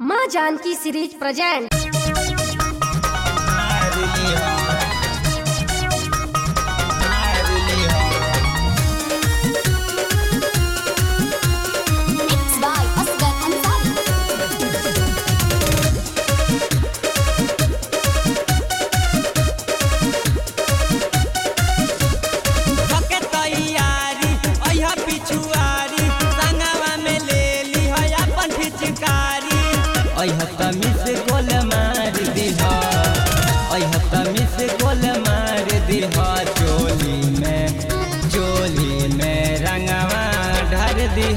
माँ Janaki series present.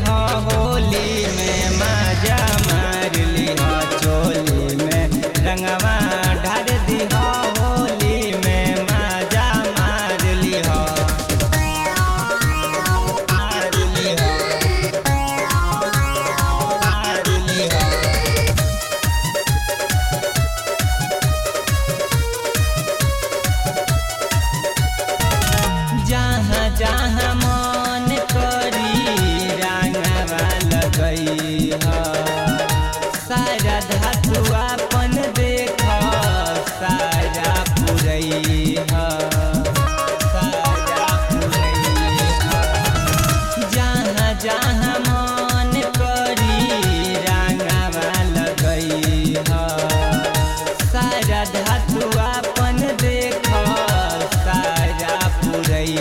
Holi में मजा मार ली हो, चोली में रंगवा ढार दी हो, होली में मजा मार ली हो, मार ली हो, मार ली हो। जहाँ जहाँ मन करी सारा धातु अपन देख सारा पुरई सारा पुरई। जहाँ जहाँ मन करी रंगवा लगई सारा धातु अपन देख सारा पुरई।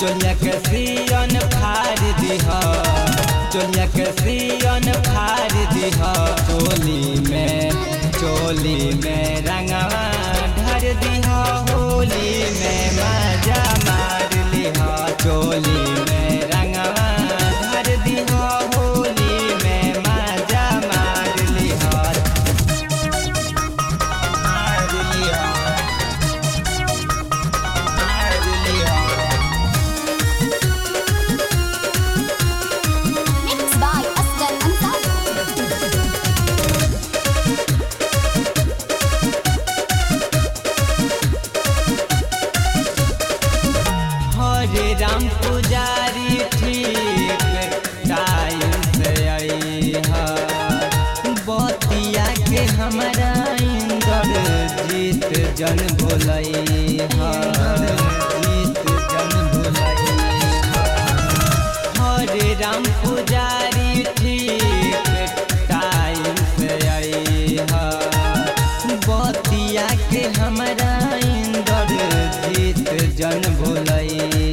चोलिया के सियन फाड़ दिहा, चोली में रंगवा ढार दिहा, होली में मजा मार लिहा, चोली में रंगवा ढार दिहा, होली में मजा मार लिहा, मार लिहा, मार लिहा। हरे राम पुजारी ठीक टाइम से आई है, बतिया के हमारा इंदर जीत जन भोलई है, जीत जन भोलई। हरे राम पुजारी ठीक टाइम से आई है, बतिया के हमारा इंदर जीत जन भोलई।